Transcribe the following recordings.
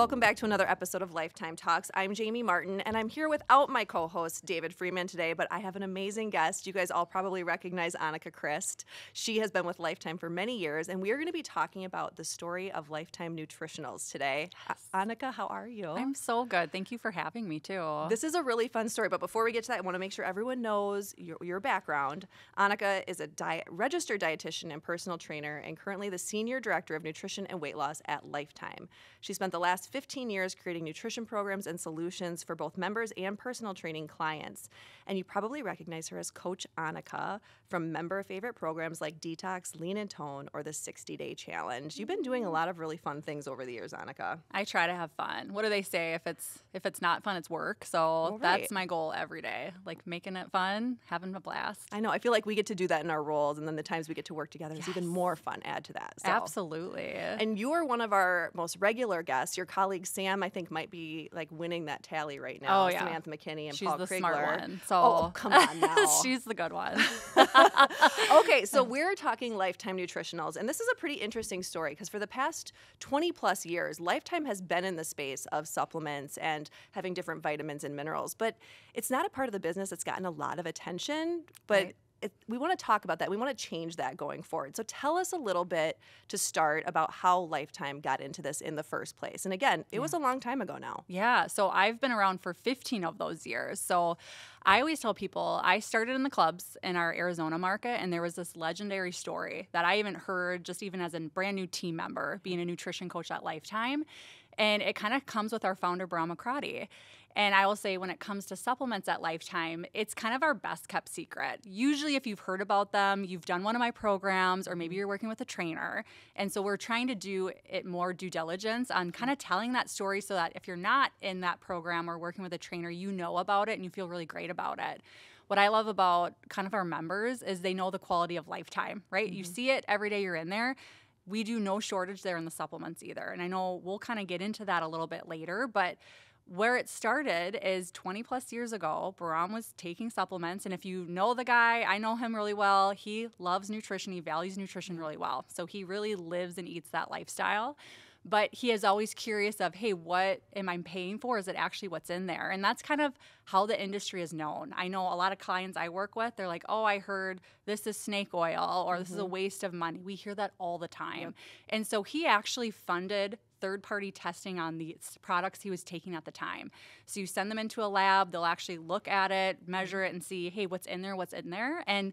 Welcome back to another episode of Lifetime Talks. I'm Jamie Martin, and I'm here without my co-host, David Freeman, today, but I have an amazing guest. You guys all probably recognize Anika Christ. She has been with Lifetime for many years, and we are going to be talking about the story of Lifetime Nutritionals today. Yes. Anika, how are you? I'm so good. Thank you for having me, too. This is a really fun story, but before we get to that, I want to make sure everyone knows your background. Anika is a registered dietitian and personal trainer, and currently the Senior Director of Nutrition and Weight Loss at Lifetime. She spent the last 15 years creating nutrition programs and solutions for both members and personal training clients. And you probably recognize her as Coach Anika from member favorite programs like Detox, Lean and Tone, or the 60-Day Challenge. You've been doing a lot of really fun things over the years, Anika. I try to have fun. What do they say? If it's not fun, it's work. So That's my goal every day, like making it fun, having a blast. I know. I feel like we get to do that in our roles, and then the times we get to work together is even more fun. Add to that. So. Absolutely. And you are one of our most regular guests. Your colleague Sam, I think, might be like winning that tally right now. Oh, yeah. Samantha McKinney and Paul Kriegler. She's the smart one. So. Oh, come on now. She's the good one. Okay, so we're talking Lifetime Nutritionals, and this is a pretty interesting story because for the past 20-plus years, Lifetime has been in the space of supplements and having different vitamins and minerals, but it's not a part of the business that's gotten a lot of attention, but we want to talk about that. We want to change that going forward. So tell us a little bit to start about how Lifetime got into this in the first place. And again, it was a long time ago now. Yeah. So I've been around for 15 of those years. So I always tell people I started in the clubs in our Arizona market, and there was this legendary story that I even heard just even as a brand new team member being a nutrition coach at Lifetime. And it kind of comes with our founder, Bram McRady. And I will say when it comes to supplements at Lifetime, it's kind of our best kept secret. Usually if you've heard about them, you've done one of my programs, or maybe you're working with a trainer. And so we're trying to do it more due diligence on kind of telling that story so that if you're not in that program or working with a trainer, you know about it and you feel really great about it. What I love about kind of our members is they know the quality of Lifetime, right? Mm-hmm. You see it every day you're in there. We do no shortage there in the supplements either. And I know we'll kind of get into that a little bit later, but where it started is 20-plus years ago, Bram was taking supplements. And if you know the guy, I know him really well. He loves nutrition. He values nutrition really well. So he really lives and eats that lifestyle. But he is always curious of, hey, what am I paying for? Is it actually what's in there? And that's kind of how the industry is known. I know a lot of clients I work with, they're like, oh, I heard this is snake oil, or this is a waste of money. We hear that all the time. Yep. And so he actually funded third-party testing on the products he was taking at the time. So you send them into a lab, they'll actually look at it, measure it, and see, hey, what's in there, what's in there? And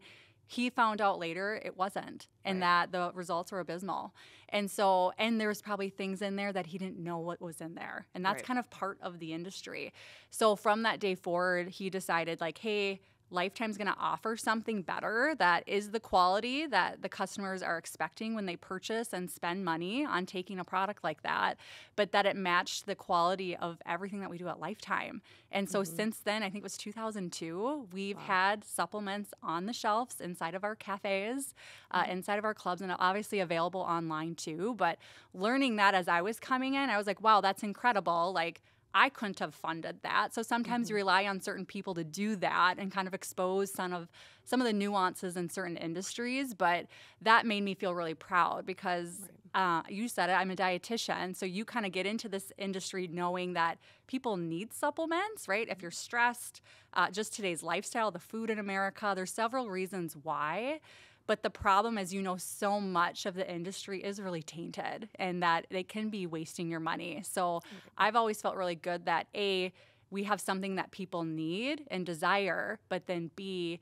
he found out later it wasn't, and that the results were abysmal. And so, and there was probably things in there that he didn't know what was in there. And that's kind of part of the industry. So from that day forward, he decided like, hey, Lifetime's going to offer something better that is the quality that the customers are expecting when they purchase and spend money on taking a product like that, but that it matched the quality of everything that we do at Lifetime. And so since then, I think it was 2002, we've had supplements on the shelves inside of our cafes, inside of our clubs, and obviously available online too. But learning that as I was coming in, I was like, wow, that's incredible. Like, I couldn't have funded that. So sometimes you rely on certain people to do that and kind of expose some of the nuances in certain industries, but that made me feel really proud because you said it, I'm a dietitian, so you kind of get into this industry knowing that people need supplements, right? If you're stressed, just today's lifestyle, the food in America, there's several reasons why. But the problem is, you know, so much of the industry is really tainted and that they can be wasting your money. So I've always felt really good that, A, we have something that people need and desire, but then B,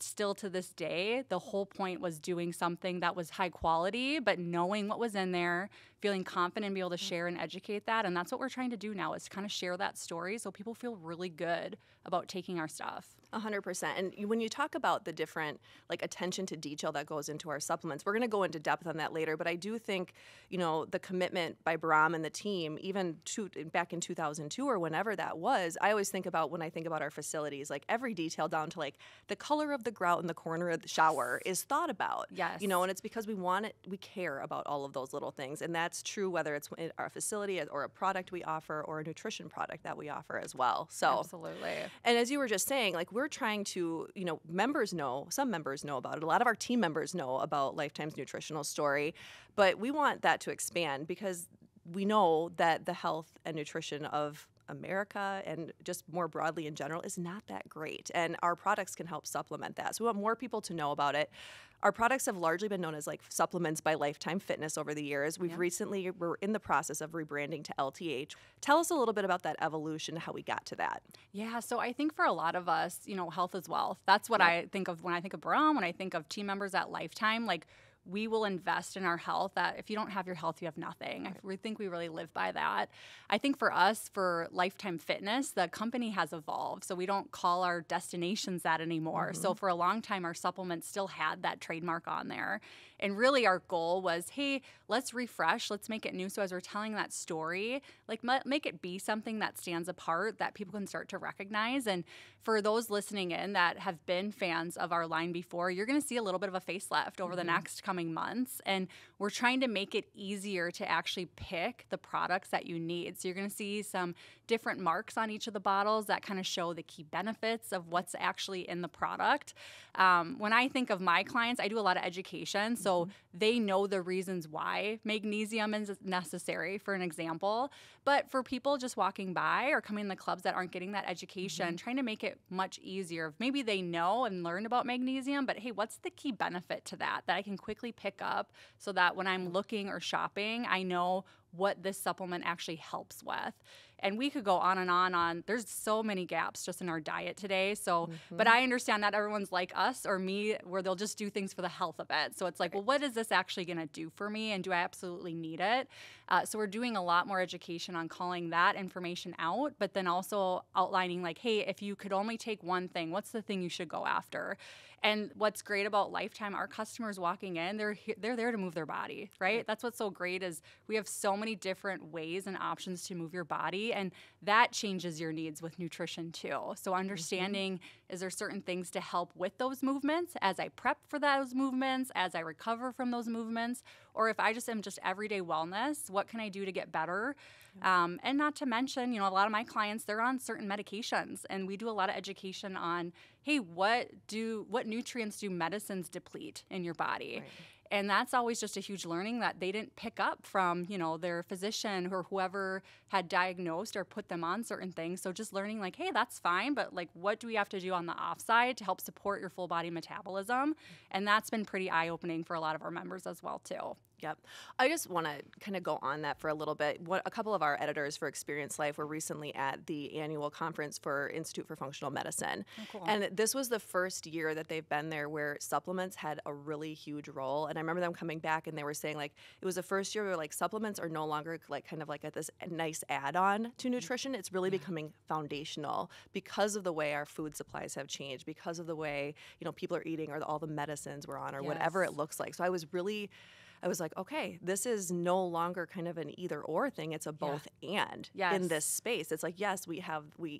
still to this day, the whole point was doing something that was high quality, but knowing what was in there, feeling confident and be able to share and educate that. And that's what we're trying to do now is kind of share that story so people feel really good about taking our stuff. 100%. And when you talk about the different like attention to detail that goes into our supplements, we're going to go into depth on that later. But I do think, you know, the commitment by Bram and the team, even back in 2002 or whenever that was, I always think about when I think about our facilities, like every detail down to like the color of the grout in the corner of the shower is thought about. Yes. You know, and it's because we want it. We care about all of those little things. And that's true whether it's our facility or a product we offer or a nutrition product that we offer as well. So absolutely. And as you were just saying, like we're trying to, you know, some members know about it. A lot of our team members know about Lifetime's nutritional story, but we want that to expand because we know that the health and nutrition of America and just more broadly in general is not that great, and our products can help supplement that. So we want more people to know about it. Our products have largely been known as like supplements by Lifetime Fitness over the years. We've recently, we're in the process of rebranding to LTH. Tell us a little bit about that evolution, how we got to that. Yeah, so I think for a lot of us, you know, health is wealth. That's what I think of when I think of Bram, when I think of team members at Lifetime, like we will invest in our health. That if you don't have your health, you have nothing. I think we really live by that. I think for us, for Lifetime Fitness, the company has evolved. So we don't call our destinations that anymore. Mm-hmm. So for a long time, our supplements still had that trademark on there. And really our goal was, hey, let's refresh, let's make it new. So as we're telling that story, like make it be something that stands apart that people can start to recognize. And for those listening in that have been fans of our line before, you're going to see a little bit of a facelift over the next coming months. And we're trying to make it easier to actually pick the products that you need. So you're going to see some different marks on each of the bottles that kind of show the key benefits of what's actually in the product. When I think of my clients, I do a lot of education. So they know the reasons why magnesium is necessary, for an example. But for people just walking by or coming to the clubs that aren't getting that education, trying to make it much easier. Maybe they know and learn about magnesium, but hey, what's the key benefit to that that I can quickly pick up so that when I'm looking or shopping, I know what this supplement actually helps with. And we could go on and on There's so many gaps just in our diet today. So, but I understand that everyone's like us or me where they'll just do things for the health of it. So it's like, well, what is this actually going to do for me? And do I absolutely need it? So we're doing a lot more education on calling that information out, but then also outlining like, hey, if you could only take one thing, what's the thing you should go after? And what's great about Lifetime, our customers walking in, they're there to move their body, right? That's what's so great is we have so many different ways and options to move your body, and that changes your needs with nutrition too. So understanding, is there certain things to help with those movements as I prep for those movements, as I recover from those movements, or if I just am just everyday wellness, what can I do to get better? And not to mention, you know, a lot of my clients, they're on certain medications, and we do a lot of education on, hey, what nutrients do medicines deplete in your body? And that's always just a huge learning that they didn't pick up from, you know, their physician or whoever had diagnosed or put them on certain things. So just learning like, hey, that's fine, but like, what do we have to do on the offside to help support your full body metabolism? And that's been pretty eye-opening for a lot of our members as well too. Yep. I just want to kind of go on that for a little bit. A couple of our editors for Experience Life were recently at the annual conference for Institute for Functional Medicine. Oh, cool. And this was the first year that they've been there where supplements had a really huge role. And I remember them coming back and they were saying like, it was the first year where like supplements are no longer like kind of like at this nice add-on to nutrition. It's really becoming foundational because of the way our food supplies have changed, because of the way, you know, people are eating or all the medicines we're on or whatever it looks like. So I was like, okay, this is no longer kind of an either or thing. It's a both and in this space. It's like, yes, we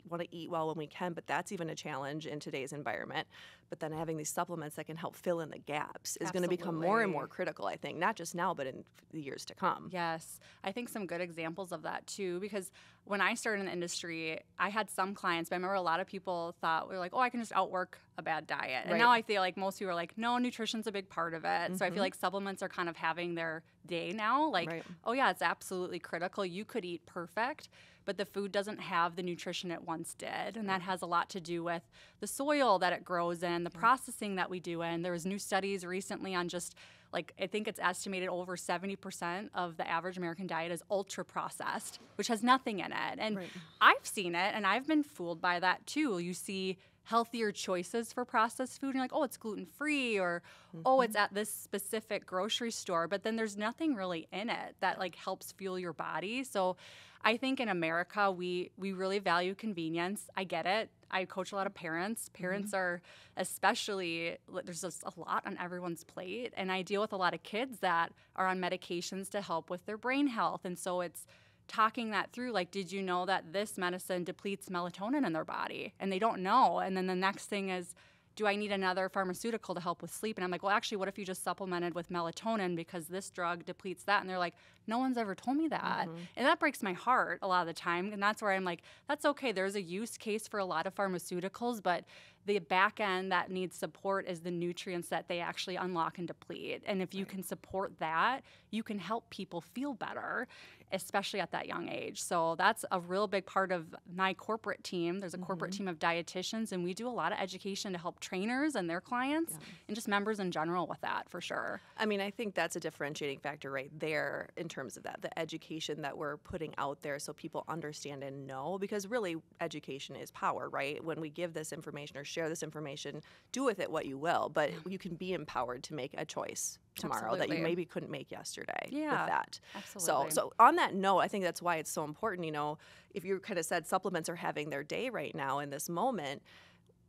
want to eat well when we can, but that's even a challenge in today's environment. But then having these supplements that can help fill in the gaps is going to become more and more critical, I think, not just now, but in the years to come. Yes. I think some good examples of that too, because when I started in the industry, I had some clients, but I remember a lot of people thought, we were like, oh, I can just outwork a bad diet. And now I feel like most people are like, no, nutrition's a big part of it. So I feel like supplements are kind of having their day now. Like, oh yeah, it's absolutely critical. You could eat perfect, but the food doesn't have the nutrition it once did. And that has a lot to do with the soil that it grows in, the processing that we do in. There was new studies recently on just like, I think it's estimated over 70% of the average American diet is ultra processed, which has nothing in it. And I've seen it and I've been fooled by that too. You see healthier choices for processed food, and you're like, oh, it's gluten-free, or oh, it's at this specific grocery store, but then there's nothing really in it that like helps fuel your body. So I think in America, we really value convenience. I get it. I coach a lot of parents. Parents are especially, there's just a lot on everyone's plate, and I deal with a lot of kids that are on medications to help with their brain health, and so it's talking that through, like, did you know that this medicine depletes melatonin in their body? And they don't know. And then the next thing is, do I need another pharmaceutical to help with sleep? And I'm like, well, actually, what if you just supplemented with melatonin because this drug depletes that? And they're like, no one's ever told me that. And that breaks my heart a lot of the time. And that's where I'm like, that's okay. There's a use case for a lot of pharmaceuticals, but the back end that needs support is the nutrients that they actually unlock and deplete. And if you can support that, you can help people feel better, especially at that young age. So that's a real big part of my corporate team. There's a corporate team of dietitians, and we do a lot of education to help trainers and their clients and just members in general with that, for sure. I mean, I think that's a differentiating factor right there in terms of that, the education that we're putting out there so people understand and know, because really education is power, right? When we give this information or share this information, do with it what you will, but you can be empowered to make a choice tomorrow that you maybe couldn't make yesterday with that. Absolutely. So on that note, I think that's why it's so important, you know, if you kind of said supplements are having their day right now in this moment,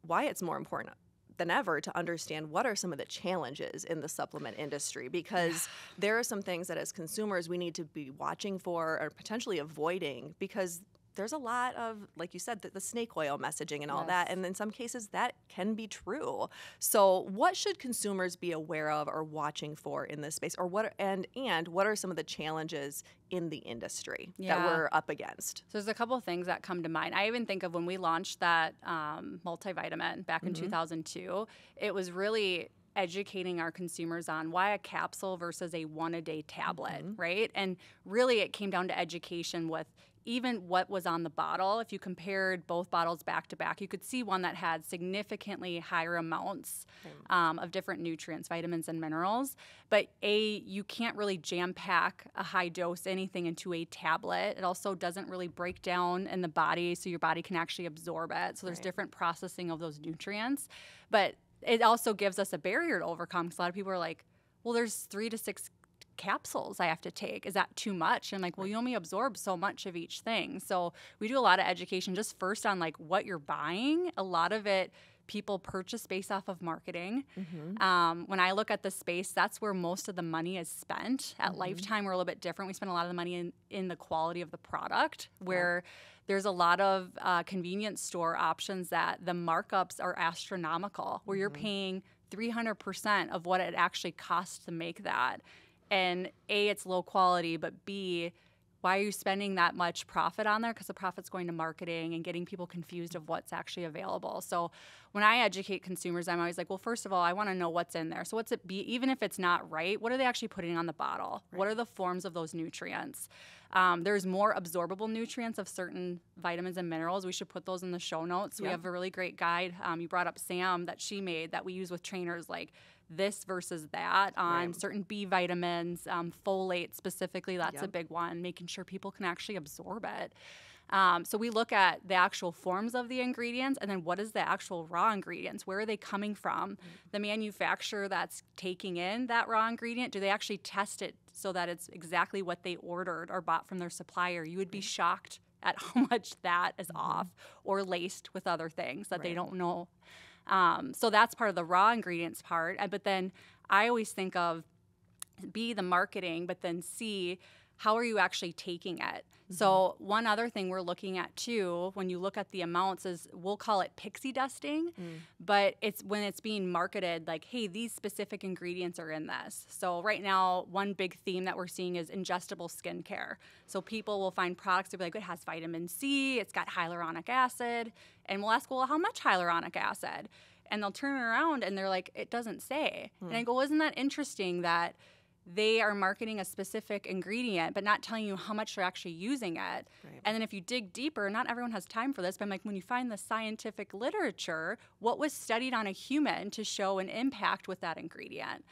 why it's more important than ever to understand what are some of the challenges in the supplement industry, because there are some things that as consumers we need to be watching for or potentially avoiding, because there's a lot of, like you said, the snake oil messaging and all that, and in some cases that can be true. So what should consumers be aware of or watching for in this space, or what, and what are some of the challenges in the industry that we're up against? So there's a couple of things that come to mind. I even think of when we launched that multivitamin back in 2002, it was really educating our consumers on why a capsule versus a one-a-day tablet, right? And really it came down to education with even what was on the bottle. If you compared both bottles back to back, you could see one that had significantly higher amounts of different nutrients, vitamins and minerals. But you can't really jam pack a high dose anything into a tablet. It also doesn't really break down in the body, so your body can actually absorb it. So there's different processing of those nutrients. But it also gives us a barrier to overcome, because a lot of people are like, well, there's 3 to 6 capsules I have to take. Is that too much? And like, well, you only absorb so much of each thing. So we do a lot of education just first on like what you're buying. A lot of it, people purchase based off of marketing. When I look at the space, that's where most of the money is spent. At Lifetime, we're a little bit different. We spend a lot of the money in the quality of the product, where there's a lot of convenience store options that the markups are astronomical, where you're paying 300% of what it actually costs to make that. And A, it's low quality, but B, why are you spending that much profit on there? Because the profit's going to marketing and getting people confused of what's actually available. So when I educate consumers, I'm always like, well, first of all, I want to know what's in there. So what's it be? Even if it's not right, what are they actually putting on the bottle? What are the forms of those nutrients? There's more absorbable nutrients of certain vitamins and minerals. We should put those in the show notes. We have a really great guide. You brought up Sam that she made that we use with trainers, like this versus that on certain B vitamins, folate specifically. That's a big one, making sure people can actually absorb it. So we look at the actual forms of the ingredients, and then what is the actual raw ingredients? Where are they coming from? The manufacturer that's taking in that raw ingredient, do they actually test it so that it's exactly what they ordered or bought from their supplier? You would be shocked at how much that is off or laced with other things that they don't know. So that's part of the raw ingredients part. But then I always think of B, the marketing, but then C, how are you actually taking it? So one other thing we're looking at too, when you look at the amounts, is we'll call it pixie dusting, but it's when it's being marketed like, hey, these specific ingredients are in this. So right now, one big theme that we're seeing is ingestible skincare. So people will find products to be like, it has vitamin C, it's got hyaluronic acid, and we'll ask, well, how much hyaluronic acid? And they'll turn around and they're like, it doesn't say. And I go, well, isn't that interesting that they are marketing a specific ingredient, but not telling you how much they're actually using it. And then if you dig deeper, not everyone has time for this, but I'm like, when you find the scientific literature, what was studied on a human to show an impact with that ingredient?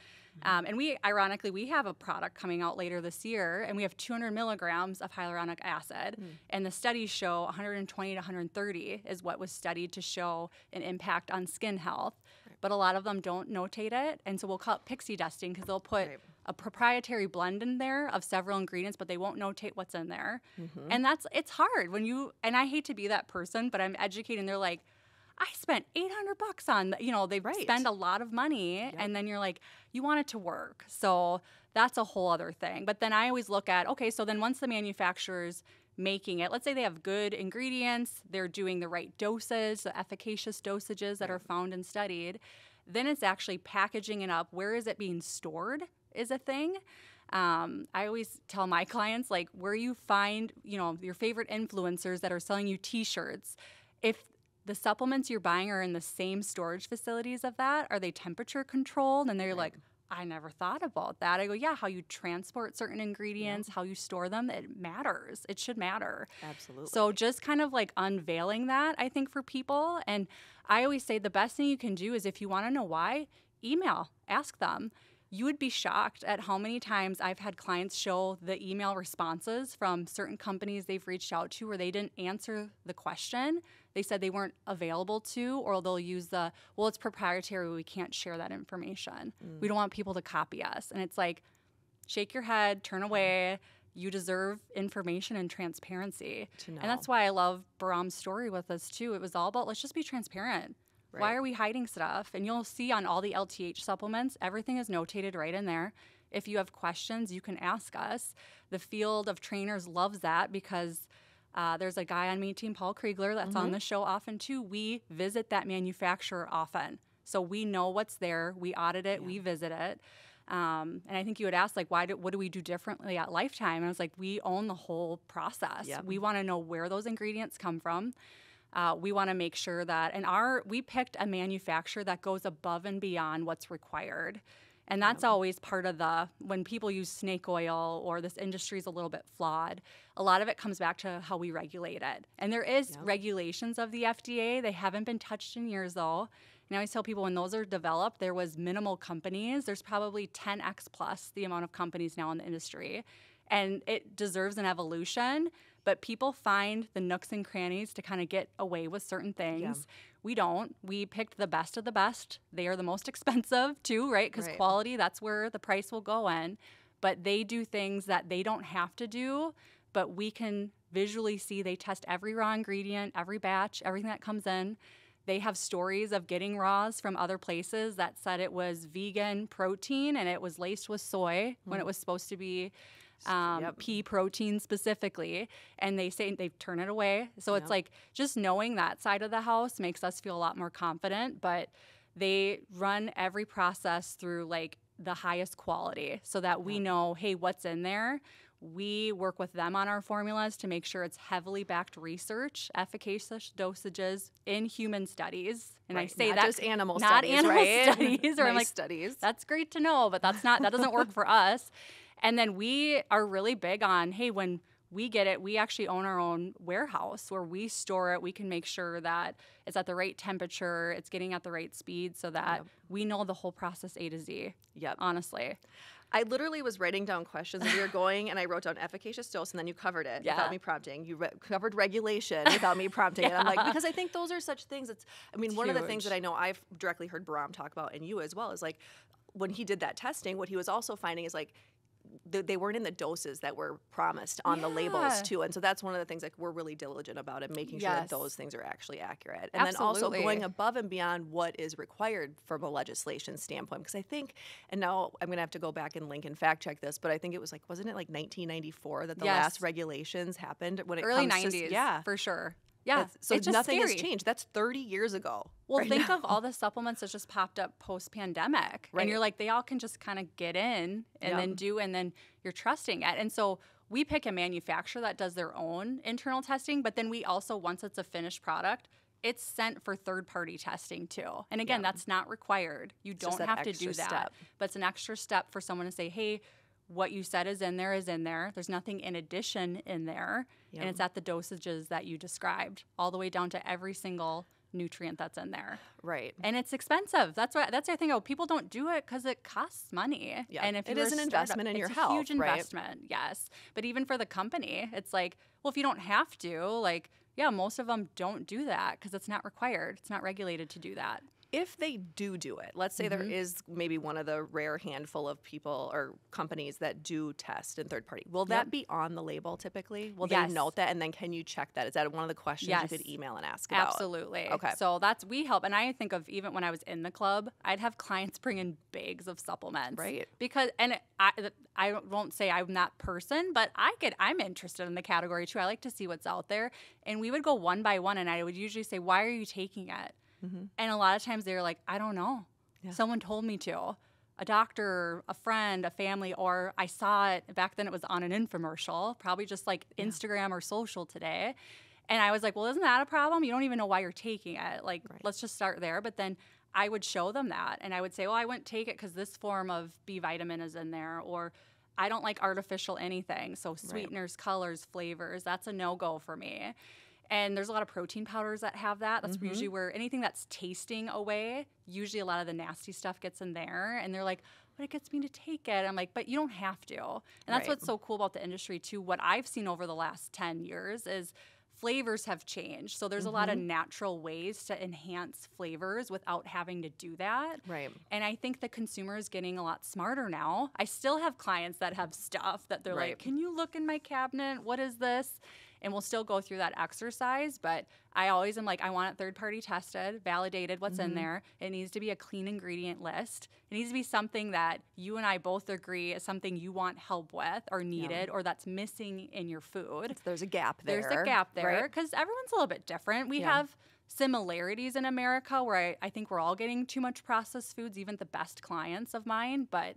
And we, ironically, we have a product coming out later this year, and we have 200 milligrams of hyaluronic acid. And the studies show 120 to 130 is what was studied to show an impact on skin health. But a lot of them don't notate it, and so we'll call it pixie dusting, because they'll put a proprietary blend in there of several ingredients, but they won't notate what's in there. And it's hard when you, and I hate to be that person, but I'm educating. They're like, I spent $800 on, you know, they spend a lot of money, and then you're like, you want it to work. So that's a whole other thing. But then I always look at, okay, so then once the manufacturer's making it, let's say they have good ingredients, they're doing the right doses, the efficacious dosages that are found and studied, then it's actually packaging it up. Where is it being stored is a thing. I always tell my clients, like, where you find, you know, your favorite influencers that are selling you t-shirts, if the supplements you're buying are in the same storage facilities of that. Are they temperature controlled? And they're like, I never thought about that. I go, yeah, how you transport certain ingredients, how you store them, it matters. It should matter. Absolutely. So just kind of like unveiling that, I think, for people. And I always say the best thing you can do is if you want to know why, email, ask them. You would be shocked at how many times I've had clients show the email responses from certain companies they've reached out to where they didn't answer the question. They said they weren't available to, or they'll use the, well, it's proprietary, we can't share that information. We don't want people to copy us. And it's like, shake your head, turn away. You deserve information and transparency. To know. And that's why I love Bram's story with us too. It was all about, let's just be transparent. Right. Why are we hiding stuff? And you'll see on all the LTH supplements, everything is notated right in there. If you have questions, you can ask us. The field of trainers loves that because there's a guy on my team, Paul Kriegler, that's on the show often too. We visit that manufacturer often. So we know what's there. We audit it. We visit it. And I think you had asked, like, what do we do differently at Lifetime? And I was like, we own the whole process. Yep. We want to know where those ingredients come from. We want to make sure that, and we picked a manufacturer that goes above and beyond what's required. And that's always part of when people use snake oil or this industry is a little bit flawed, a lot of it comes back to how we regulate it. And there is regulations of the FDA. They haven't been touched in years though. And I always tell people when those are developed, there was minimal companies. There's probably 10x plus the amount of companies now in the industry. And it deserves an evolution, but people find the nooks and crannies to kind of get away with certain things. Yeah. We don't. We picked the best of the best. They are the most expensive too, right? Because quality, that's where the price will go in. But they do things that they don't have to do, but we can visually see they test every raw ingredient, every batch, everything that comes in. They have stories of getting raws from other places that said it was vegan protein and it was laced with soy when it was supposed to be pea protein specifically, and they say they turn it away. So it's like just knowing that side of the house makes us feel a lot more confident, but they run every process through like the highest quality so that we know, hey, what's in there. We work with them on our formulas to make sure it's heavily backed research, efficacious dosages in human studies. And I say that just animal studies, not animal studies, or nice studies. That's great to know, but that doesn't work for us. And then we are really big on, hey, when we get it, we actually own our own warehouse where we store it. We can make sure that it's at the right temperature, it's getting at the right speed so that we know the whole process A to Z, honestly. I literally was writing down questions as we were going, and I wrote down efficacious dose, and then you covered it without me prompting. You covered regulation without me prompting it. I'm like, because I think those are such things. It's one of the things that I know I've directly heard Bram talk about, and you as well, is like when he did that testing, what he was also finding is like, they weren't in the doses that were promised on the labels too. And so that's one of the things like we're really diligent about it, making sure that those things are actually accurate. And then also going above and beyond what is required from a legislation standpoint. Because I think, and now I'm going to have to go back and link and fact check this, but I think it was like, wasn't it like 1994 that the last regulations happened when it comes to? Early 90s, for sure. Yeah, so nothing has changed. That's 30 years ago. Well, think of all the supplements that just popped up post-pandemic. Right. And you're like, they all can just kind of get in and then do, and then you're trusting it. And so we pick a manufacturer that does their own internal testing, but then we also, once it's a finished product, it's sent for third-party testing too. And again, that's not required. You don't have to do that. But it's an extra step for someone to say, hey, what you said is in there is in there. There's nothing in addition in there. Yep. And it's at the dosages that you described, all the way down to every single nutrient that's in there. Right. And it's expensive. That's the thing. Oh, people don't do it because it costs money. Yep. And if it is an investment in your health, it's a huge investment. Yes. But even for the company, it's like, well, if you don't have to, like, yeah, most of them don't do that because it's not required. It's not regulated to do that. If they do it, let's say there is maybe one of the rare handful of people or companies that do test in third party, will that be on the label typically? Will they note that? And then can you check that? Is that one of the questions you could email and ask about? Absolutely. Okay. So we help. And I think of even when I was in the club, I'd have clients bring in bags of supplements. Right. Because, and I won't say I'm that person, but I'm interested in the category too. I like to see what's out there. And we would go one by one. And I would usually say, why are you taking it? And a lot of times they're like, I don't know. Yeah. Someone told me to. A doctor, a friend, a family, or I saw it. Back then it was on an infomercial, probably just like Instagram or social today. And I was like, well, isn't that a problem? You don't even know why you're taking it. Like, let's just start there. But then I would show them that. And I would say, well, I wouldn't take it because this form of B vitamin is in there. Or I don't like artificial anything. So sweeteners, colors, flavors, that's a no-go for me. And there's a lot of protein powders that have that. That's usually where anything that's tasting away, usually a lot of the nasty stuff gets in there. And they're like, but it gets me to take it. I'm like, but you don't have to. And that's what's so cool about the industry too. What I've seen over the last 10 years is flavors have changed. So there's a lot of natural ways to enhance flavors without having to do that. And I think the consumer is getting a lot smarter now. I still have clients that have stuff that they're like, can you look in my cabinet? What is this? And we'll still go through that exercise. But I always am like, I want it third-party tested, validated, what's in there. It needs to be a clean ingredient list. It needs to be something that you and I both agree is something you want help with or needed or that's missing in your food. So there's a gap there. There's a gap there because everyone's a little bit different. We have similarities in America where I think we're all getting too much processed foods, even the best clients of mine. But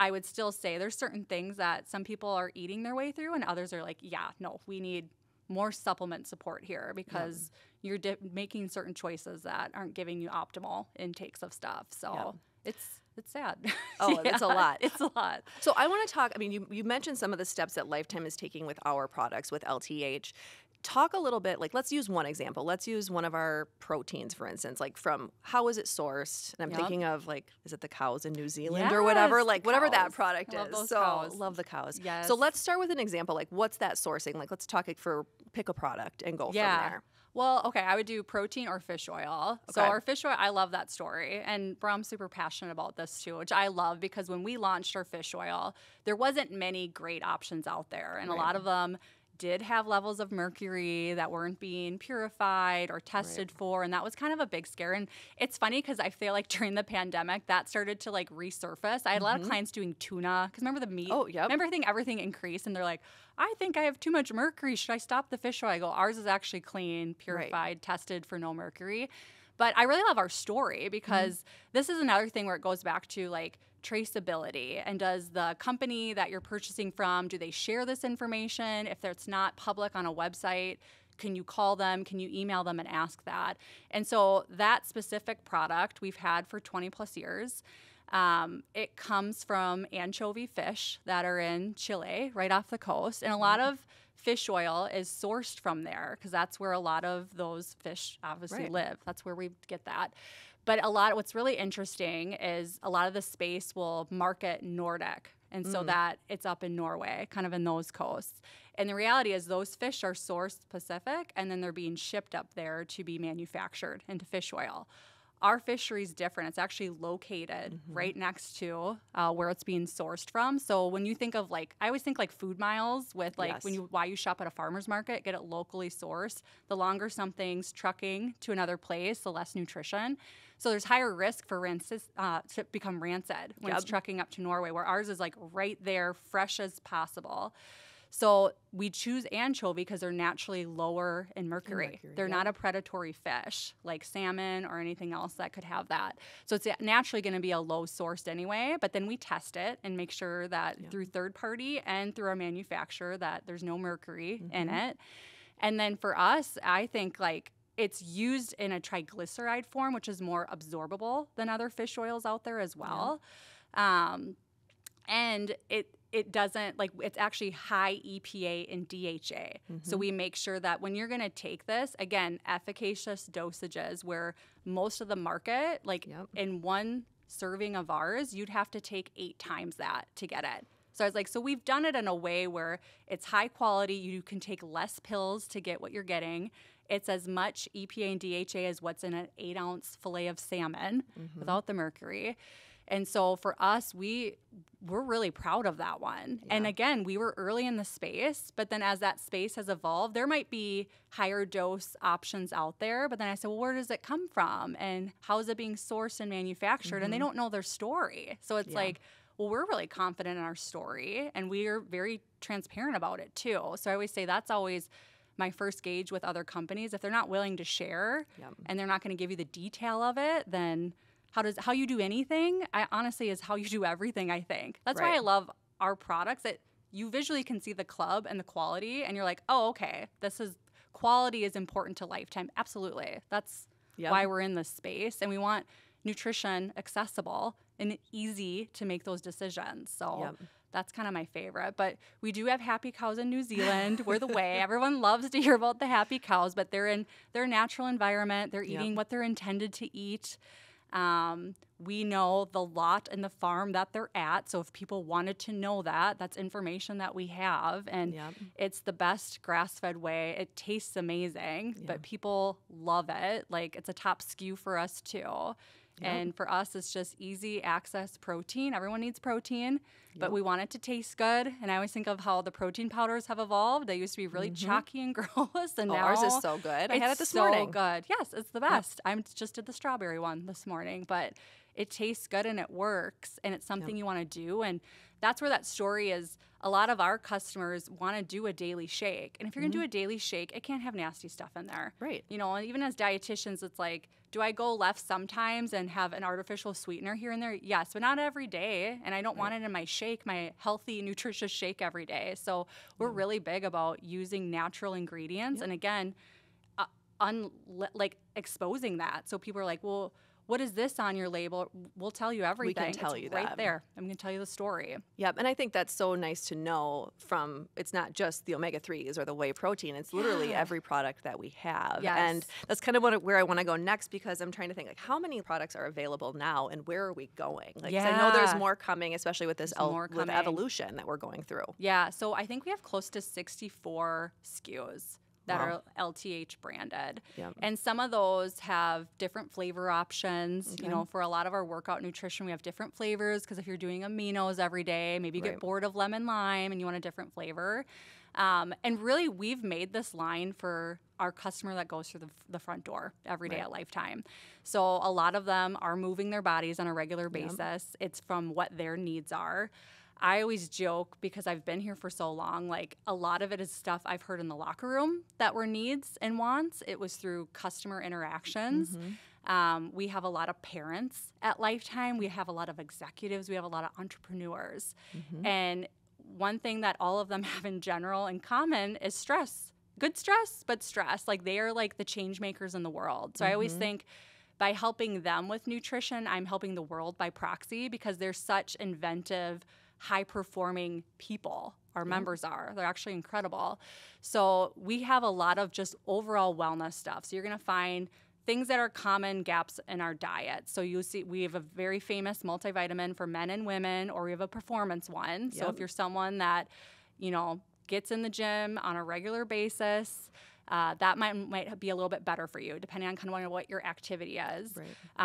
I would still say there's certain things that some people are eating their way through and others are like, yeah, no, we need more supplement support here because you're making certain choices that aren't giving you optimal intakes of stuff. So it's sad. Oh, it's a lot. It's a lot. So I want to talk, I mean, you mentioned some of the steps that Lifetime is taking with our products, with LTH. Talk a little bit, like let's use one example. Let's use one of our proteins, for instance, like from how is it sourced? And I'm thinking of like, is it the cows in New Zealand or whatever, like whatever that product is. So love the cows. So let's start with an example. Like what's that sourcing? Like let's talk pick a product and go from there. Well, okay, I would do protein or fish oil. Okay. So our fish oil, I love that story. And Bram's super passionate about this too, which I love because when we launched our fish oil, there wasn't many great options out there. And a lot of them did have levels of mercury that weren't being purified or tested for. And that was kind of a big scare. And it's funny because I feel like during the pandemic, that started to like resurface. I had a lot of clients doing tuna because remember the meat? Oh, yeah. Remember everything increased and they're like, I think I have too much mercury. Should I stop the fish oil? I go, ours is actually clean, purified, tested for no mercury. But I really love our story because this is another thing where it goes back to like traceability and does the company that you're purchasing from, do they share this information? If it's not public on a website, can you call them? Can you email them and ask that? And so that specific product we've had for 20 plus years. It comes from anchovy fish that are in Chile right off the coast. And a lot of fish oil is sourced from there because that's where a lot of those fish obviously live. That's where we get that. But a lot of what's really interesting is a lot of the space will market Nordic. And so that it's up in Norway, kind of in those coasts. And the reality is those fish are sourced Pacific and then they're being shipped up there to be manufactured into fish oil. Our fishery is different. It's actually located right next to where it's being sourced from. So when you think of like, I always think like food miles with like why you shop at a farmer's market, get it locally sourced. The longer something's trucking to another place, the less nutrition. So there's higher risk for to become rancid when it's trucking up to Norway, where ours is like right there, fresh as possible. So we choose anchovy because they're naturally lower in mercury. They're not a predatory fish like salmon or anything else that could have that. So it's naturally going to be a low source anyway, but then we test it and make sure that through third party and through our manufacturer that there's no mercury in it. And then for us, I think like it's used in a triglyceride form, which is more absorbable than other fish oils out there as well. And it doesn't, like, it's actually high EPA and DHA. So we make sure that when you're going to take this, again, efficacious dosages where most of the market, like in one serving of ours, you'd have to take 8 times that to get it. So I was like, so we've done it in a way where it's high quality. You can take less pills to get what you're getting. It's as much EPA and DHA as what's in an 8-ounce fillet of salmon without the mercury. And so for us, we're really proud of that one. And again, we were early in the space, but then as that space has evolved, there might be higher dose options out there. But then I said, well, where does it come from? And how is it being sourced and manufactured? And they don't know their story. So it's like, well, we're really confident in our story and we are very transparent about it too. So I always say that's always my first gauge with other companies. If they're not willing to share and they're not going to give you the detail of it, then how you do anything, honestly, is how you do everything, I think. That's why I love our products. You visually can see the club and the quality, and you're like, oh, okay, this is quality is important to Lifetime. Absolutely. That's why we're in this space. And we want nutrition accessible and easy to make those decisions. So that's kind of my favorite. But we do have happy cows in New Zealand. We're the way. Everyone loves to hear about the happy cows, but they're in their natural environment. They're eating what they're intended to eat. We know the lot and the farm that they're at. So if people wanted to know that, that's information that we have. And it's the best grass-fed way. It tastes amazing, but people love it. Like, it's a top SKU for us too. And for us, it's just easy access protein. Everyone needs protein, but we want it to taste good. And I always think of how the protein powders have evolved. They used to be really chalky and gross, and now ours is so good. I had it this morning. It's so good. Yes, it's the best. I just did the strawberry one this morning, but it tastes good and it works, and it's something you want to do. And that's where that story is. A lot of our customers want to do a daily shake. And if you're going to do a daily shake, it can't have nasty stuff in there. Right. You know, and even as dietitians, it's like, do I go left sometimes and have an artificial sweetener here and there? Yes, but not every day. And I don't want it in my shake, my healthy, nutritious shake every day. So we're really big about using natural ingredients. And again, like exposing that. So people are like, well, what is this on your label? We'll tell you everything. We can tell you that. Right there. I'm going to tell you the story. Yep. And I think that's so nice to know from, it's not just the omega-3s or the whey protein. It's literally every product that we have. Yes. And that's kind of where I want to go next, because I'm trying to think, like, how many products are available now and where are we going? Like, I know there's more coming, especially with this with evolution that we're going through. Yeah. So I think we have close to 64 SKUs that are LTH branded. And some of those have different flavor options. You know, for a lot of our workout nutrition, we have different flavors, because if you're doing aminos every day, maybe you get bored of lemon lime and you want a different flavor. And really, we've made this line for our customer that goes through the front door every day at Lifetime. So a lot of them are moving their bodies on a regular basis. It's from what their needs are. I always joke, because I've been here for so long, like, a lot of it is stuff I've heard in the locker room that were needs and wants. It was through customer interactions. We have a lot of parents at Lifetime. We have a lot of executives. We have a lot of entrepreneurs. And one thing that all of them have in general in common is stress. Good stress, but stress. Like, they are like the change makers in the world. So I always think, by helping them with nutrition, I'm helping the world by proxy, because they're such inventive, high-performing people. Our members are. They're actually incredible. So we have a lot of just overall wellness stuff. So you're going to find things that are common gaps in our diet. So you see, we have a very famous multivitamin for men and women, or we have a performance one. So if you're someone that, you know, gets in the gym on a regular basis, that might be a little bit better for you, depending on kind of what your activity is.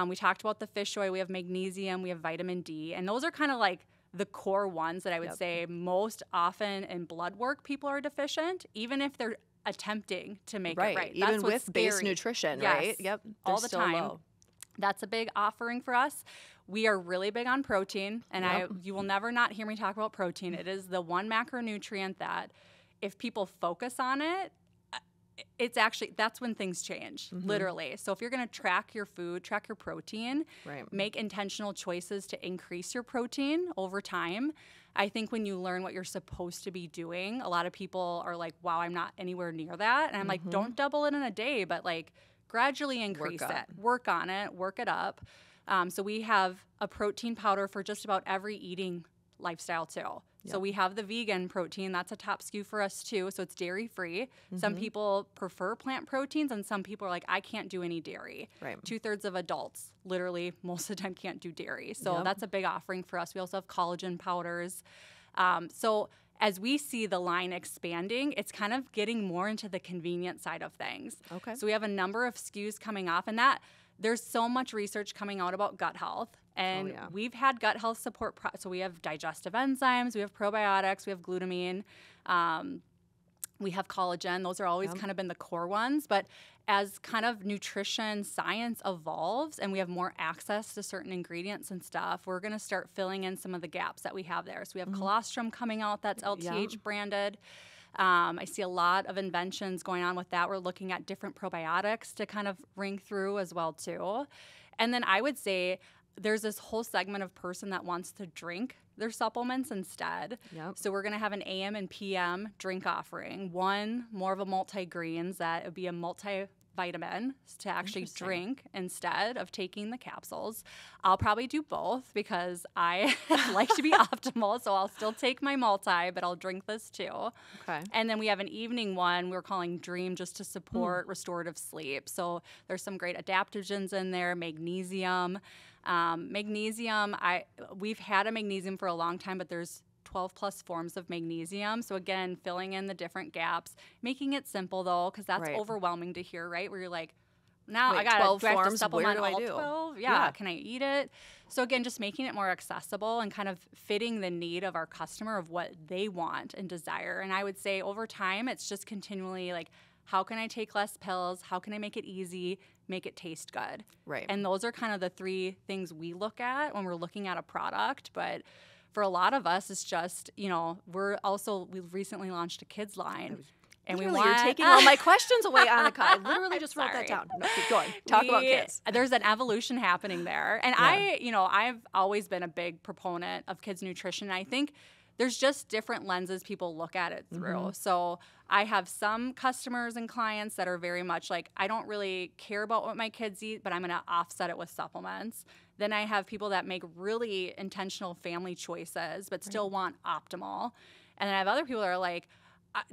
We talked about the fish oil. We have magnesium. We have vitamin D. And those are kind of like the core ones that I would say most often in blood work people are deficient, even if they're attempting to make it right. Even that's what's with base nutrition, right? All the time. Low. That's a big offering for us. We are really big on protein, and you will never not hear me talk about protein. It is the one macronutrient that if people focus on it, it's actually, that's when things change, literally. So if you're going to track your food, track your protein, make intentional choices to increase your protein over time. I think when you learn what you're supposed to be doing, a lot of people are like, wow, I'm not anywhere near that. And I'm like, don't double it in a day, but like gradually increase it, work on it, work it up. So we have a protein powder for just about every eating lifestyle too. So we have the vegan protein. That's a top SKU for us too. So it's dairy free. Some people prefer plant proteins, and some people are like, I can't do any dairy. 2/3 of adults literally most of the time can't do dairy. So that's a big offering for us. We also have collagen powders. So as we see the line expanding, it's kind of getting more into the convenient side of things. So we have a number of SKUs coming off, and that there's so much research coming out about gut health. And we've had gut health support. So we have digestive enzymes, we have probiotics, we have glutamine, we have collagen. Those are always kind of been the core ones. But as kind of nutrition science evolves and we have more access to certain ingredients and stuff, we're going to start filling in some of the gaps that we have there. So we have colostrum coming out that's LTH branded. I see a lot of inventions going on with that. We're looking at different probiotics to kind of ring through as well too. And then I would say there's this whole segment of person that wants to drink their supplements instead. Yep. So we're going to have an AM and PM drink offering. One, more of a multi-greens, that would be a multivitamin to actually drink instead of taking the capsules. I'll probably do both because I like to be optimal, so I'll still take my multi, but I'll drink this too. Okay. And then we have an evening one we're calling Dream, just to support restorative sleep. So there's some great adaptogens in there, magnesium. We've had a magnesium for a long time, but there's 12 plus forms of magnesium. So again, filling in the different gaps, making it simple though, because that's overwhelming to hear, right? Where you're like, now I got 12 forms, to supplement all 12? Yeah, can I eat it? So again, just making it more accessible and kind of fitting the need of our customer of what they want and desire. And I would say over time, it's just continually like, how can I take less pills? How can I make it easy? Make it taste good. Right. And those are kind of the three things we look at when we're looking at a product. But for a lot of us, it's just, you know, we recently launched a kids line. And you're taking all my questions away, Anika. I literally just wrote that down. No, keep going. Talk about kids. There's an evolution happening there. And I've always been a big proponent of kids' nutrition. I think there's just different lenses people look at it through. So I have some customers and clients that are very much like, I don't really care about what my kids eat, but I'm going to offset it with supplements. Then I have people that make really intentional family choices, but still want optimal. And then I have other people that are like,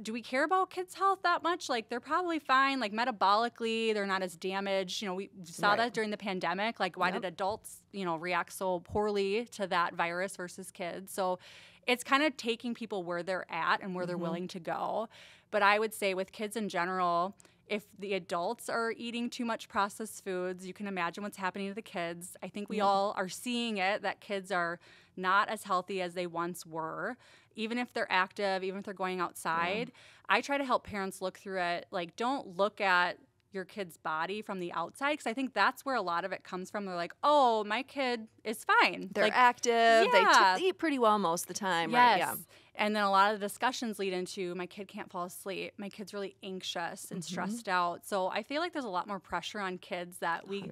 do we care about kids' health that much? Like, they're probably fine. Like, metabolically, they're not as damaged. You know, we saw that during the pandemic. Like, why did adults, you know, react so poorly to that virus versus kids? So it's kind of taking people where they're at and where they're willing to go. But I would say with kids in general, if the adults are eating too much processed foods, you can imagine what's happening to the kids. I think we all are seeing it, that kids are not as healthy as they once were. Even if they're active, even if they're going outside, I try to help parents look through it. Like, don't look at your kid's body from the outside, because I think that's where a lot of it comes from. They're like, oh, my kid is fine. They're like, active. Yeah. They eat pretty well most of the time. Yes. Right? Yeah. And then a lot of the discussions lead into, my kid can't fall asleep. My kid's really anxious and stressed out. So I feel like there's a lot more pressure on kids that we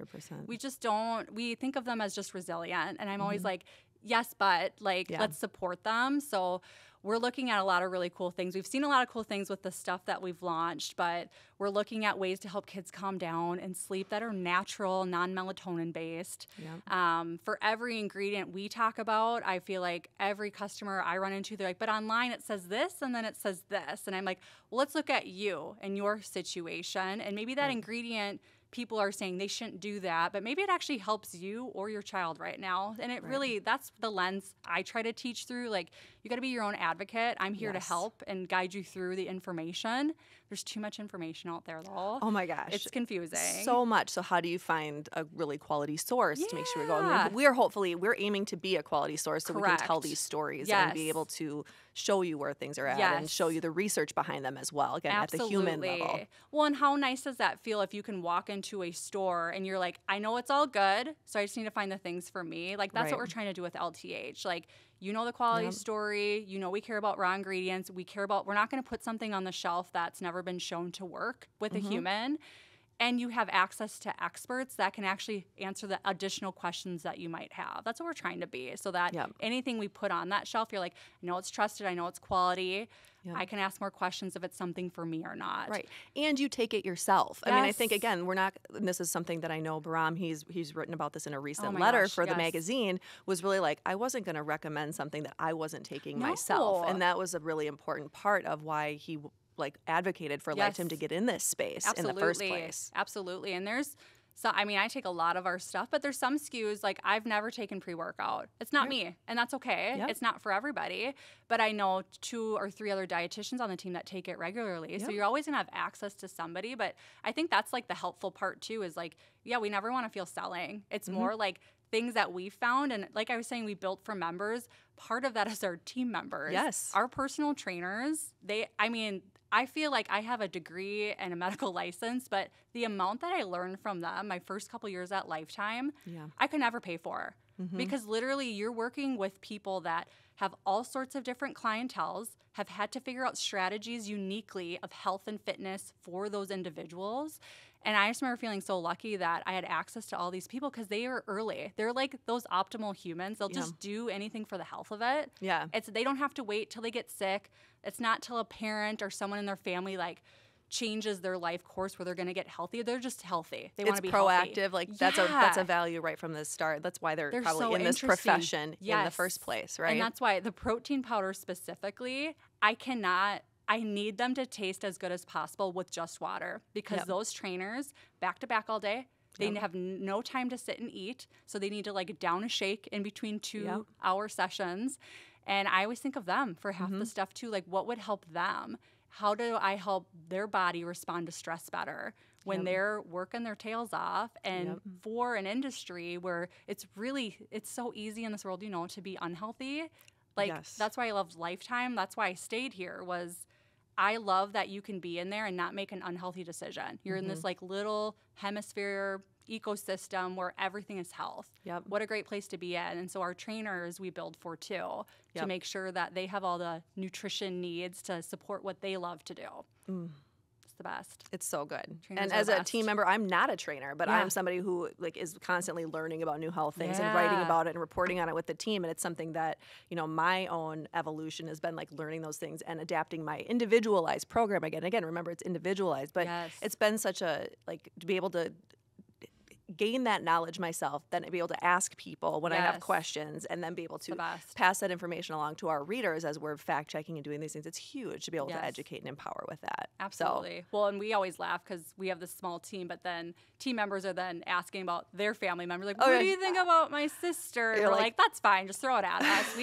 just don't, we think of them as just resilient. And I'm always like, yes, but like, let's support them. So we're looking at a lot of really cool things. We've seen a lot of cool things with the stuff that we've launched, but we're looking at ways to help kids calm down and sleep that are natural, non-melatonin based. Yeah. For every ingredient we talk about, I feel like every customer I run into, they're like, but online it says this and then it says this. And I'm like, well, let's look at you and your situation. And maybe that ingredient, people are saying they shouldn't do that, but maybe it actually helps you or your child right now. And it really, that's the lens I try to teach through. Like, you got to be your own advocate. I'm here to help and guide you through the information. There's too much information out there, though. Oh my gosh. It's confusing. So much. So how do you find a really quality source to make sure we're going? We're aiming to be a quality source so we can tell these stories and be able to show you where things are at and show you the research behind them as well, again, at the human level. Well, and how nice does that feel if you can walk into a store and you're like, I know it's all good, so I just need to find the things for me. Like, that's what we're trying to do with LTH. Like, you know the quality story, you know we care about raw ingredients, we care about, we're not going to put something on the shelf that's never been shown to work with a human. And you have access to experts that can actually answer the additional questions that you might have. That's what we're trying to be, so that anything we put on that shelf, you're like, I know it's trusted, I know it's quality. I can ask more questions if it's something for me or not. Right. And you take it yourself. I mean, I think, again, we're not, and this is something that I know Bram, he's written about this in a recent letter for the magazine, was really like, I wasn't going to recommend something that I wasn't taking myself. And that was a really important part of why he advocated for Lifetime to get in this space in the first place. Absolutely. And there's, so I mean, I take a lot of our stuff, but there's some SKUs, like, I've never taken pre-workout. It's not me, and that's okay. It's not for everybody, but I know 2 or 3 other dietitians on the team that take it regularly. So you're always going to have access to somebody, but I think that's like the helpful part too, is like, yeah, we never want to feel selling. It's more like things that we found, and like I was saying, we built for members. Part of that is our team members. Yes. Our personal trainers, I mean, I feel like I have a degree and a medical license, but the amount that I learned from them my first couple years at Lifetime, I could never pay for. Because literally you're working with people that have all sorts of different clienteles, have had to figure out strategies uniquely of health and fitness for those individuals. And I just remember feeling so lucky that I had access to all these people because they are early. They're like those optimal humans. They'll just do anything for the health of it. Yeah. It's, they don't have to wait till they get sick. It's not till a parent or someone in their family like changes their life course where they're going to get healthy. They're just healthy. They want to be proactive. Healthy. Like that's a value right from the start. That's why they're probably so in this profession in the first place, right? And that's why the protein powder specifically, I need them to taste as good as possible with just water because those trainers back to back all day, they have no time to sit and eat. So they need to like down a shake in between 2 hour sessions. And I always think of them for half the stuff too. Like what would help them? How do I help their body respond to stress better when they're working their tails off and for an industry where it's so easy in this world, you know, to be unhealthy. Like that's why I loved Lifetime. That's why I stayed here was I love that you can be in there and not make an unhealthy decision. You're in this like little hemisphere ecosystem where everything is health. What a great place to be in. And so our trainers we build for too to make sure that they have all the nutrition needs to support what they love to do. The best. It's so good. Trainers and as a team member, I'm not a trainer, but I'm somebody who like is constantly learning about new health things and writing about it and reporting on it with the team. And it's something that, you know, my own evolution has been like learning those things and adapting my individualized program again. Again, remember it's individualized, but it's been such a like to be able to gain that knowledge myself, then be able to ask people when I have questions, and then be able to pass that information along to our readers as we're fact checking and doing these things. It's huge to be able to educate and empower with that. Absolutely. So. Well, and we always laugh because we have this small team, but then team members are then asking about their family members, like, what do you think about my sister? And we're like, that's fine, just throw it at us.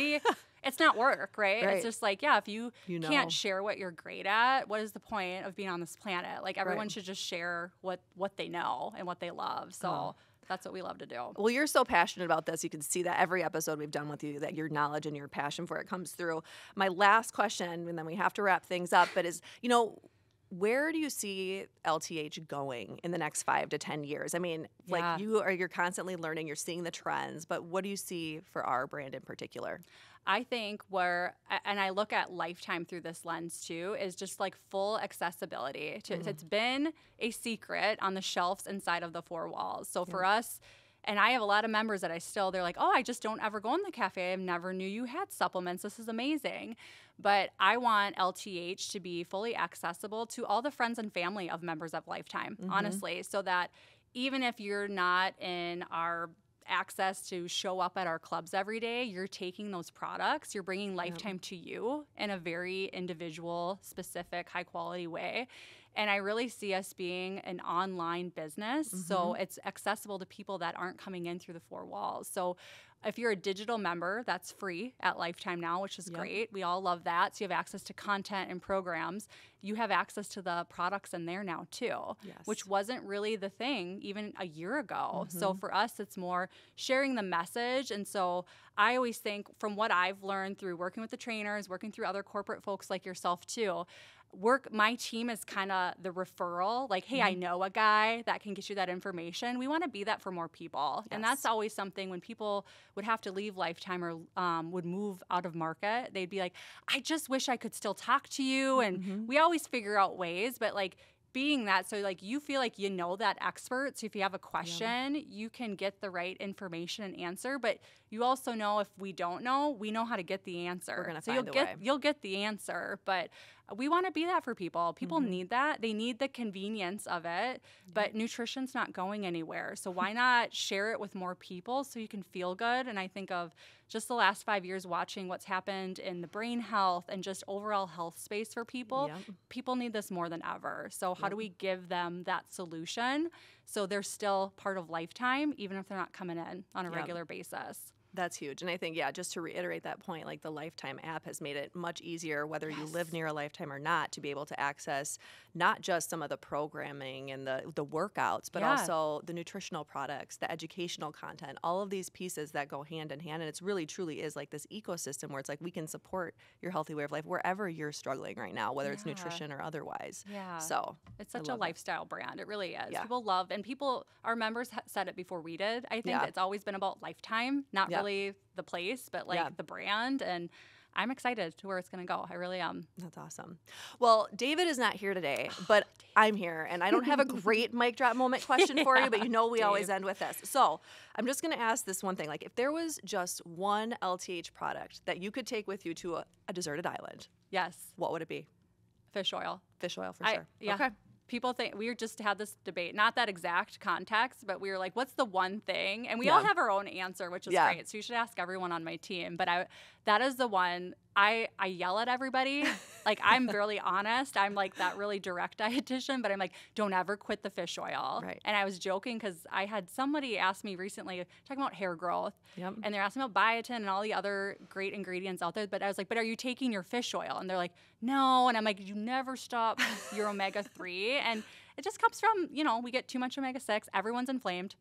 It's not work, right? It's just like, if you can't share what you're great at, what is the point of being on this planet? Like everyone should just share what they know and what they love. So that's what we love to do. Well, you're so passionate about this. You can see that every episode we've done with you, that your knowledge and your passion for it comes through. My last question, and then we have to wrap things up, but is, you know, where do you see LTH going in the next 5 to 10 years? I mean, like you're constantly learning, you're seeing the trends, but what do you see for our brand in particular? I think and I look at Lifetime through this lens too, is just like full accessibility. It's been a secret on the shelves inside of the four walls. So for us, and I have a lot of members that they're like, oh, I just don't ever go in the cafe. I never knew you had supplements. This is amazing. But I want LTH to be fully accessible to all the friends and family of members of Lifetime, honestly, so that even if you're not in our access to show up at our clubs every day, you're taking those products, you're bringing Lifetime to you in a very individual, specific, high quality way. And I really see us being an online business. So it's accessible to people that aren't coming in through the four walls. So if you're a digital member, that's free at Lifetime now, which is great. We all love that. So you have access to content and programs. You have access to the products in there now too, which wasn't really the thing even a year ago. So for us, it's more sharing the message. And so I always think from what I've learned through working with the trainers, working through other corporate folks like yourself too, my team is kind of the referral, like, hey, I know a guy that can get you that information. We want to be that for more people. And that's always something when people would have to leave Lifetime or would move out of market, they'd be like, I just wish I could still talk to you. And we always figure out ways, but like being that, so like you feel like you know that expert. So if you have a question, you can get the right information and answer. But you also know if we don't know, we know how to get the answer. We're gonna find a way. You'll get the answer. But we want to be that for people. People need that. They need the convenience of it. But nutrition's not going anywhere. So why not share it with more people so you can feel good? And I think of just the last 5 years watching what's happened in the brain health and just overall health space for people. People need this more than ever. So how do we give them that solution so they're still part of Lifetime, even if they're not coming in on a regular basis? That's huge. And I think, just to reiterate that point, like the Lifetime app has made it much easier, whether you live near a Lifetime or not, to be able to access not just some of the programming and the workouts, but also the nutritional products, the educational content, all of these pieces that go hand in hand. And it's really, truly is like this ecosystem where it's like we can support your healthy way of life wherever you're struggling right now, whether it's nutrition or otherwise. So it's such a lifestyle brand. It really is. People love, and our members said it before we did. I think it's always been about Lifetime, not really the place, but like the brand. And I'm excited to where it's going to go. I really am. That's awesome. Well, David is not here today, but I'm here. And I don't have a great mic drop moment question for you, but you know we always end with this. So I'm just going to ask this one thing. Like, if there was just one LTH product that you could take with you to a deserted island, what would it be? Fish oil. Fish oil for sure. Yeah. Okay. People think, we just had this debate, not that exact context, but we were like, what's the one thing? And we all have our own answer, which is great. So you should ask everyone on my team. But that is the one. I yell at everybody. Like, I'm really honest. I'm like that really direct dietitian, but I'm like, don't ever quit the fish oil. Right. And I was joking because I had somebody ask me recently, talking about hair growth, and they're asking about biotin and all the other great ingredients out there. But I was like, but are you taking your fish oil? And they're like, no. And I'm like, you never stop your omega-3. And it just comes from, you know, we get too much omega-6. Everyone's inflamed.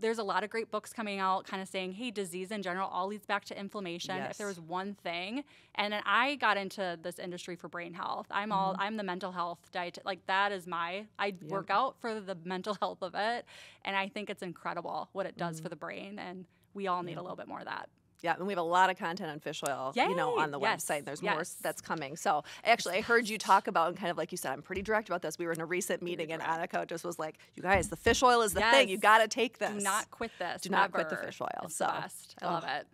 There's a lot of great books coming out kind of saying, hey, disease in general all leads back to inflammation. If there was one thing. And then I got into this industry for brain health. I'm the mental health diet. Like, that is I work out for the mental health of it. And I think it's incredible what it does for the brain. And we all need a little bit more of that. Yeah, and we have a lot of content on fish oil, you know, on the website. There's more that's coming. So actually, I heard you talk about, and kind of like you said, I'm pretty direct about this. We were in a recent meeting, and Anika just was like, you guys, the fish oil is the thing. You got to take this. Do not quit this. Do not quit the fish oil. It's the best. I love it.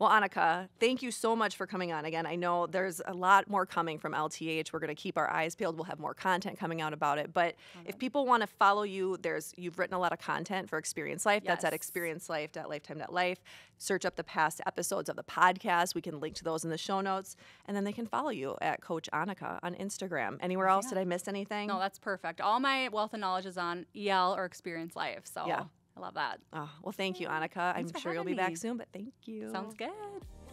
Well, Anika, thank you so much for coming on again. I know there's a lot more coming from LTH. We're going to keep our eyes peeled. We'll have more content coming out about it. But if people want to follow you, you've written a lot of content for Experience Life. That's at experiencelife.lifetime.life. Search up the past episodes of the podcast. We can link to those in the show notes, and then they can follow you at Coach Anika on Instagram. Anywhere else? Did I miss anything? No, that's perfect. All my wealth and knowledge is on EL or Experience Life. So I love that. Oh, well, thank you, Anika. I'm sure you'll be back soon, but thank you. Sounds good.